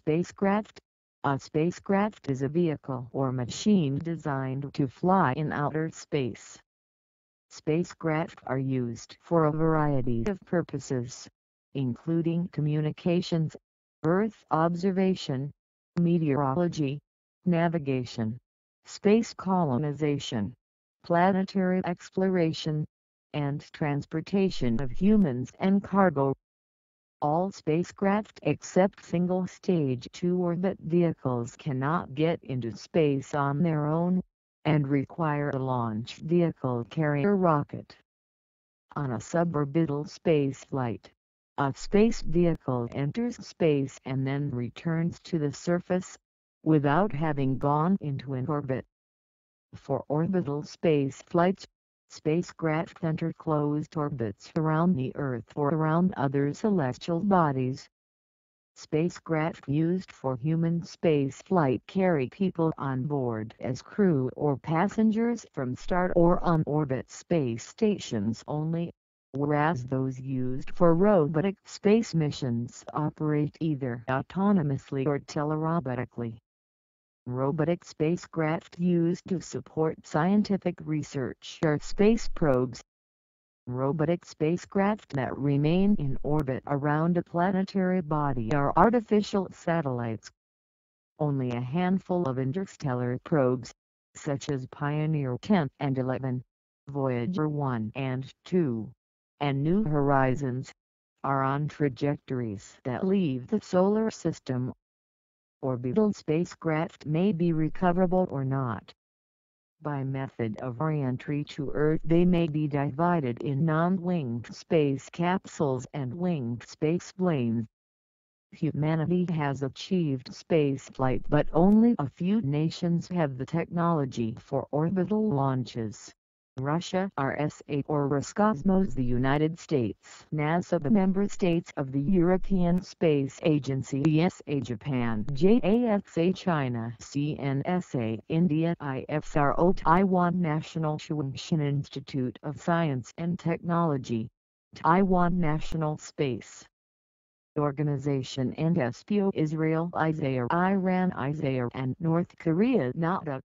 spacecraft. A spacecraft is a vehicle or machine designed to fly in outer space. Spacecraft are used for a variety of purposes, including communications, Earth observation, meteorology, navigation, space colonization, planetary exploration, and transportation of humans and cargo. All spacecraft except single-stage two-orbit vehicles cannot get into space on their own, and require a launch vehicle carrier rocket. On a suborbital spaceflight, a space vehicle enters space and then returns to the surface, without having gone into an orbit. For orbital spaceflights, spacecraft enter closed orbits around the Earth or around other celestial bodies. Spacecraft used for human spaceflight carry people on board as crew or passengers from star or on-orbit space stations only, whereas those used for robotic space missions operate either autonomously or telerobotically. Robotic spacecraft used to support scientific research are space probes. Robotic spacecraft that remain in orbit around a planetary body are artificial satellites. Only a handful of interstellar probes, such as Pioneer 10 and 11, Voyager 1 and 2, and New Horizons, are on trajectories that leave the solar system. Orbital spacecraft may be recoverable or not. By method of reentry to Earth, they may be divided in non-winged space capsules and winged spaceplanes. Humanity has achieved spaceflight, but only a few nations have the technology for orbital launches. Russia, RSA or Roscosmos, the United States, NASA, the member states of the European Space Agency, ESA, Japan, JAXA, China, CNSA, India, ISRO, Taiwan National Chung-Shan Institute of Science and Technology, Taiwan National Space Organization and SPO, Israel, ISA, Iran, ISA, and North Korea, NADA.